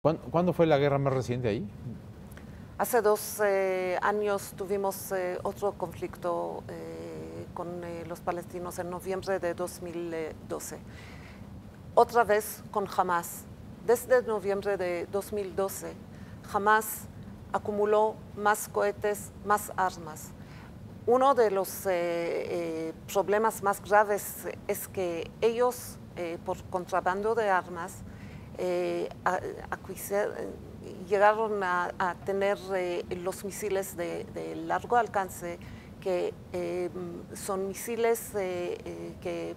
¿Cuándo fue la guerra más reciente ahí? Hace 2 años tuvimos otro conflicto con los palestinos en noviembre de 2012. Otra vez con Hamas. Desde noviembre de 2012, Hamas acumuló más cohetes, más armas. Uno de los problemas más graves es que ellos, por contrabando de armas, llegaron a tener los misiles de largo alcance, que son misiles que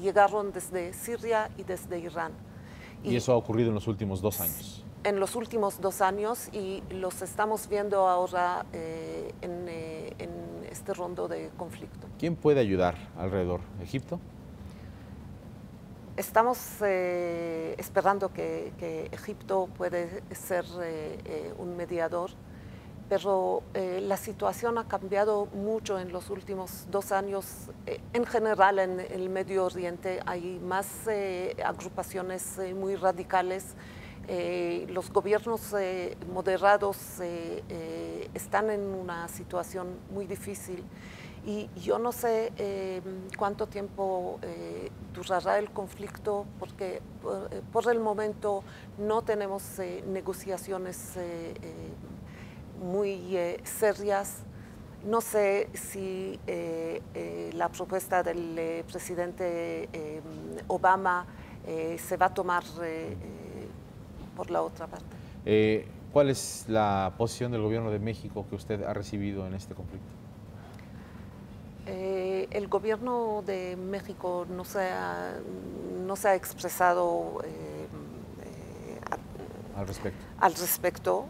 llegaron desde Siria y desde Irán. ¿Y eso ha ocurrido en los últimos 2 años? En los últimos 2 años, y los estamos viendo ahora en este rondo de conflicto. ¿Quién puede ayudar alrededor? ¿Egipto? Estamos esperando que Egipto puede ser un mediador, pero la situación ha cambiado mucho en los últimos 2 años. En general, en el Medio Oriente hay más agrupaciones muy radicales. Los gobiernos moderados están en una situación muy difícil. Y yo no sé cuánto tiempo durará el conflicto, porque por el momento no tenemos negociaciones muy serias. No sé si la propuesta del presidente Obama se va a tomar por la otra parte. ¿Cuál es la posición del gobierno de México que usted ha recibido en este conflicto? El gobierno de México no se ha expresado al respecto,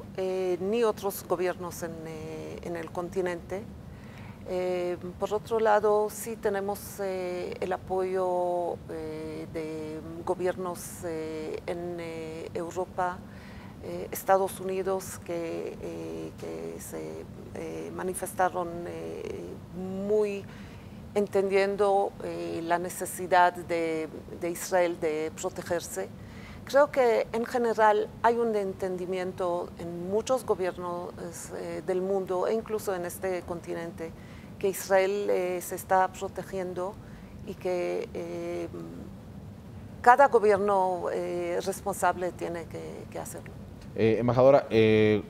ni otros gobiernos en el continente. Por otro lado, sí tenemos el apoyo de gobiernos en Europa, Estados Unidos, que se manifestaron muy entendiendo la necesidad de Israel de protegerse. Creo que en general hay un entendimiento en muchos gobiernos del mundo, e incluso en este continente, que Israel se está protegiendo, y que cada gobierno responsable tiene que hacerlo. Embajadora, ¿qué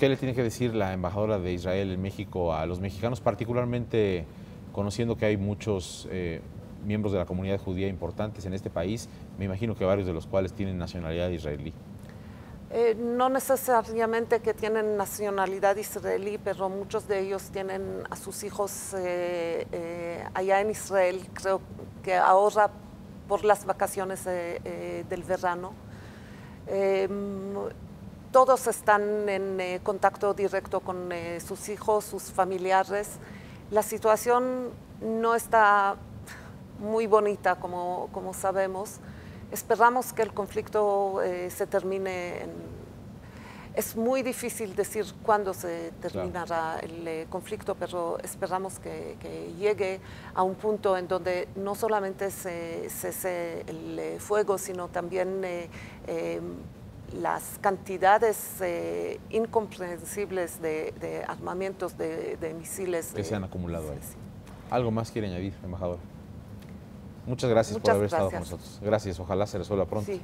le tiene que decir la embajadora de Israel en México a los mexicanos, particularmente conociendo que hay muchos miembros de la comunidad judía importantes en este país? Me imagino que varios de los cuales tienen nacionalidad israelí. No necesariamente que tienen nacionalidad israelí, pero muchos de ellos tienen a sus hijos allá en Israel. Creo que ahora, por las vacaciones del verano, todos están en contacto directo con sus hijos, sus familiares. La situación no está muy bonita, como sabemos. Esperamos que el conflicto se termine. Es muy difícil decir cuándo se terminará el conflicto, pero esperamos que llegue a un punto en donde no solamente se cese el fuego, sino también las cantidades incomprensibles de armamentos, de misiles que se han acumulado ahí. Sí. ¿Algo más quiere añadir, embajador? Muchas gracias por haber estado con nosotros. Gracias, ojalá se resuelva pronto. Sí.